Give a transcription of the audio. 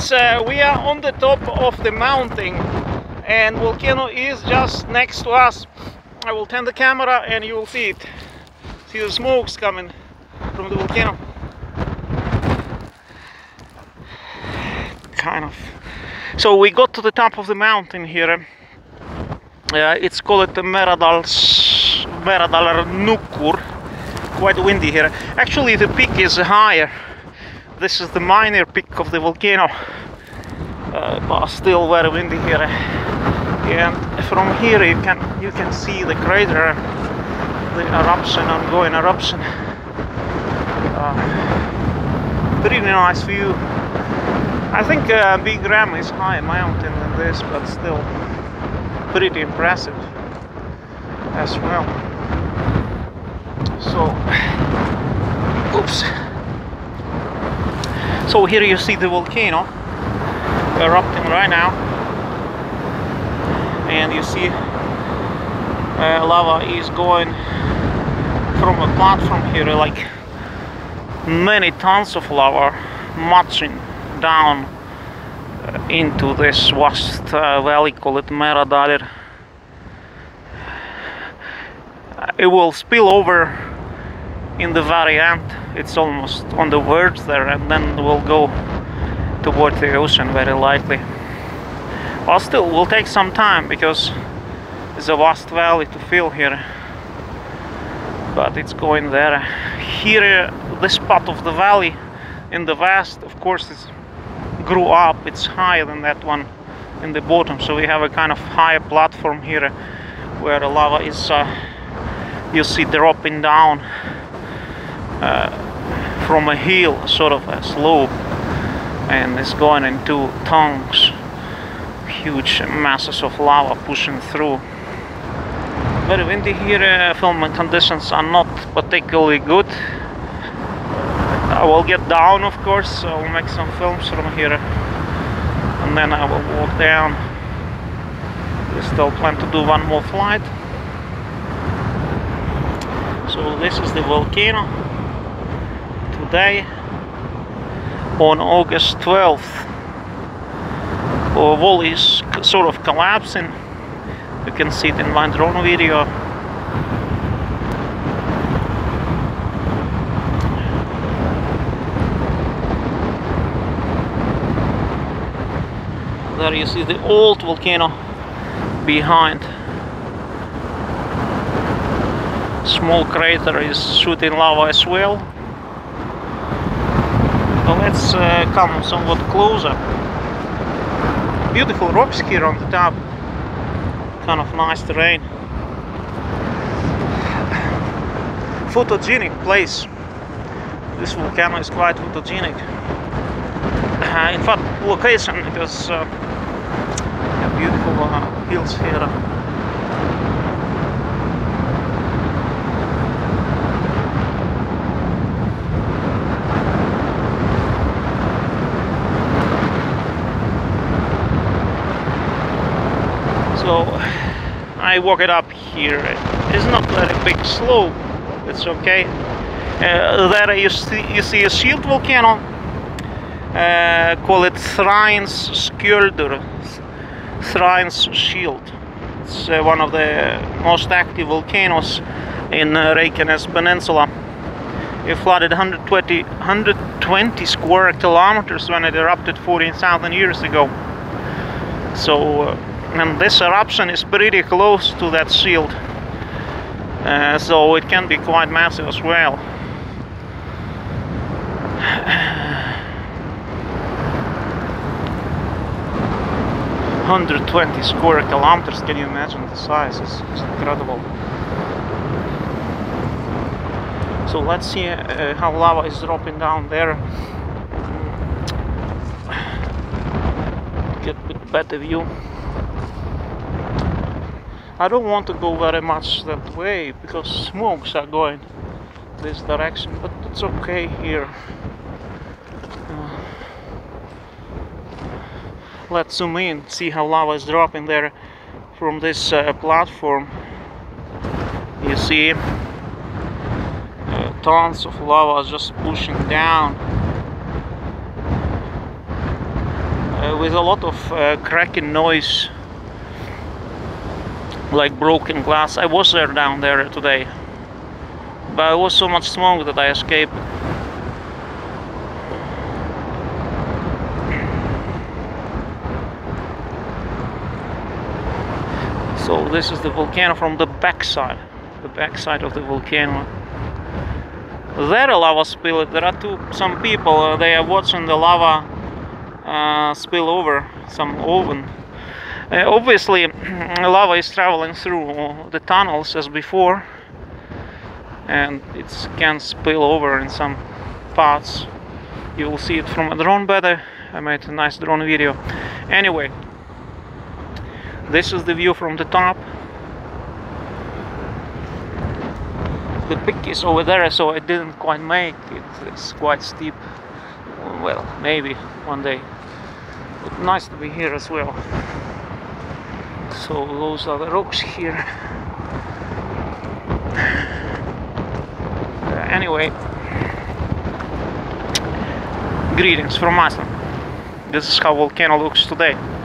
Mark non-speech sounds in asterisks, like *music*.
friends, we are on the top of the mountain and volcano is just next to us. I will turn the camera and you will see it. See the smokes coming from the volcano. Kind of. So we got to the top of the mountain here. It's called the Meradalahnúkur. Quite windy here. Actually the peak is higher. This is the minor peak of the volcano, but still very windy here. And from here you can see the crater, the eruption, ongoing eruption. Pretty nice view. I think Big Ram is higher mountain than this, but still pretty impressive as well. So, oops. So here you see the volcano erupting right now, and you see lava is going from a platform here, like many tons of lava marching down into this vast valley called Meradalir. It will spill over in the very end. It's almost on the verge there, and then we'll go toward the ocean very likely. But still, will take some time because it's a vast valley to fill here. But it's going there. Here, this part of the valley in the west, of course, it grew up. It's higher than that one in the bottom, so we have a kind of higher platform here where the lava is, you see, dropping down. From a hill, sort of a slope, and it's going into tongues, huge masses of lava pushing through. Very windy here, filming conditions are not particularly good. I will get down, of course, so I'll make some films from here, and then I will walk down. We still plan to do one more flight. So this is the volcano. Day on August 12th. Our wall is sort of collapsing. You can see it in my drone video. There you see the old volcano behind. Small crater is shooting lava as well. Let's come somewhat closer. Beautiful rocks here on the top. Kind of nice terrain. Photogenic place. This volcano is quite photogenic. In fact, location, because beautiful hills here. So I walk it up here. It's not very big slope. It's okay. There you see a shield volcano. Call it Thrain's Skjöldur, Thrain's Shield. It's one of the most active volcanoes in Reykjanes Peninsula. It flooded 120 square kilometers when it erupted 14,000 years ago. So. And this eruption is pretty close to that shield, so it can be quite massive as well. *sighs* 120 square kilometers, can you imagine the size? It's incredible. So let's see how lava is dropping down there. Get a bit better view. I don't want to go very much that way because smokes are going this direction, but it's okay here. Let's zoom in, see how lava is dropping there from this platform. You see tons of lava just pushing down. with a lot of cracking noise, like broken glass. I was there down there today, but it was so much smoke that I escaped. So this is the volcano from the backside of the volcano. There a lava spill. There are some people. They are watching the lava spill over some oven. Obviously, lava is traveling through the tunnels as before, and it can spill over in some parts. You will see it from a drone better. I made a nice drone video. Anyway. This is the view from the top. The peak is over there, so I didn't quite make it. It's quite steep. Well, maybe one day. But nice to be here as well. So those are the rocks here. Anyway, greetings from Iceland. This is how volcano looks today.